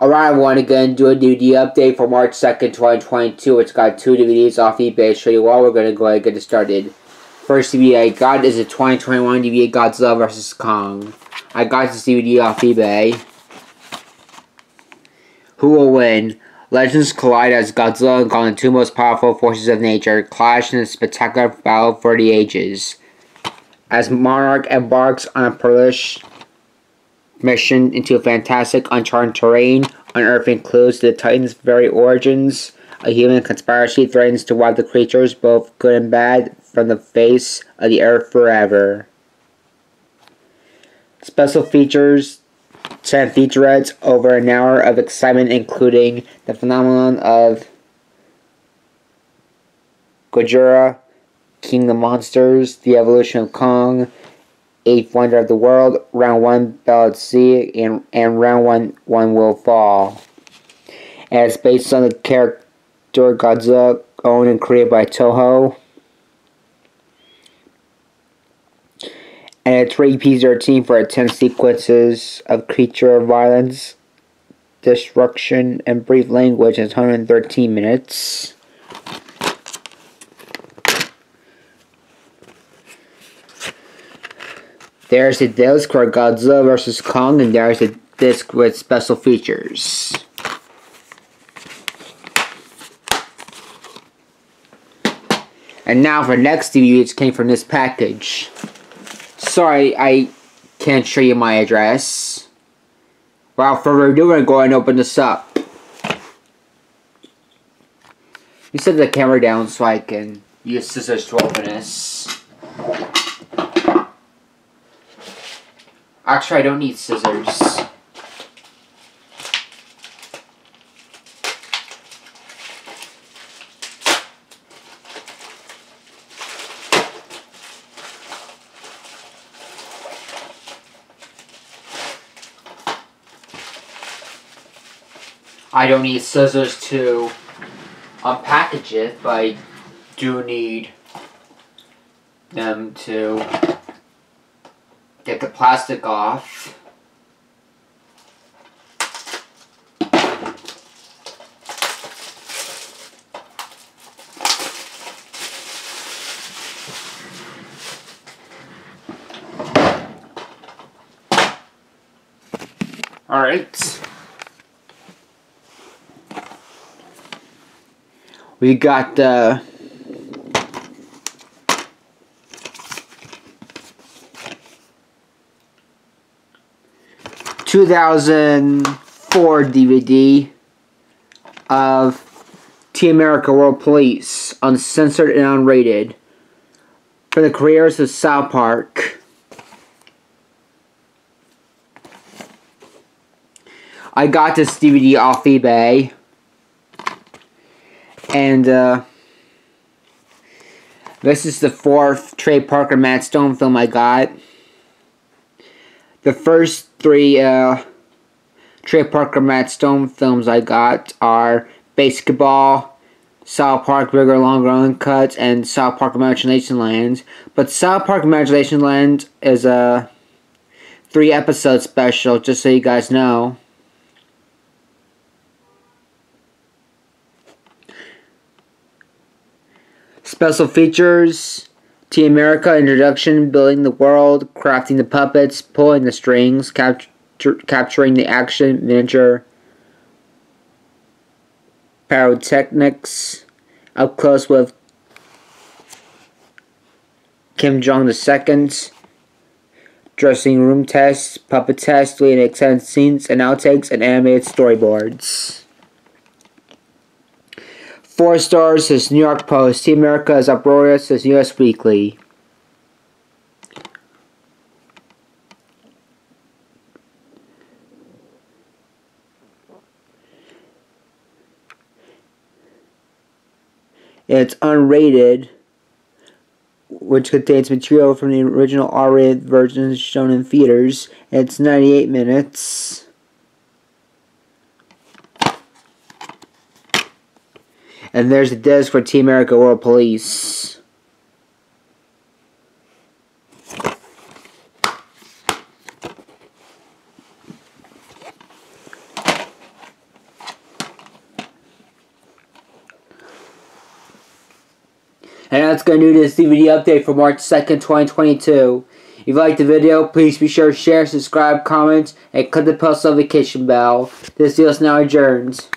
Alright, everyone, again, do a DVD update for March 2nd, 2022. It's got two DVDs off eBay. Show you all. We're going to go ahead and get it started. First DVD I got is a 2021 DVD Godzilla vs. Kong. I got this DVD off eBay. Who will win? Legends collide as Godzilla and Kong, the two most powerful forces of nature, clash in a spectacular battle for the ages. As Monarch embarks on a perilous mission into a fantastic, uncharted terrain, unearthing clues to the Titan's very origins, a human conspiracy threatens to wipe the creatures, both good and bad, from the face of the earth forever. Special features, 10 featurettes, over an hour of excitement, including the phenomenon of Gojira, King of the Monsters, the evolution of Kong, Eighth Wonder of the World, Round 1 Battle at Sea, and Round 1 Will Fall. And it's based on the character Godzilla, owned and created by Toho. And it's rated PG-13 for 10 sequences of creature violence, destruction, and brief language. It's 113 minutes. There's the disc for Godzilla vs. Kong, and there's the disc with special features. And now for next DVD, which came from this package. Sorry, I can't show you my address. Without further ado, we're going to go and open this up. You set the camera down so I can use scissors to open this. Actually, I don't need scissors. I don't need scissors to unpackage it, but I do need them to get the plastic off. All right. We got the ...2004 DVD of Team America World Police, uncensored and unrated, for the creators of South Park. I got this DVD off eBay, and this is the fourth Trey Parker, Matt Stone film I got. The first three Trey Parker, Matt Stone films I got are Basketball, South Park Bigger, Longer, Uncut, and South Park Imagination Land. But South Park Imagination Land is a 3-episode special, just so you guys know. Special features: Team America, introduction, building the world, crafting the puppets, pulling the strings, capturing the action, miniature pyrotechnics, up close with Kim Jong II, dressing room tests, puppet tests, leading extended scenes and outtakes, and animated storyboards. 4 stars, says New York Post. Team America is uproarious, says U.S. Weekly. It's unrated, which contains material from the original R-rated versions shown in theaters. It's 98 minutes. And there's the disc for Team America World Police. And that's going to do this DVD update for March 2nd, 2022. If you liked the video, please be sure to share, subscribe, comment, and click the post notification bell. This video is now adjourned.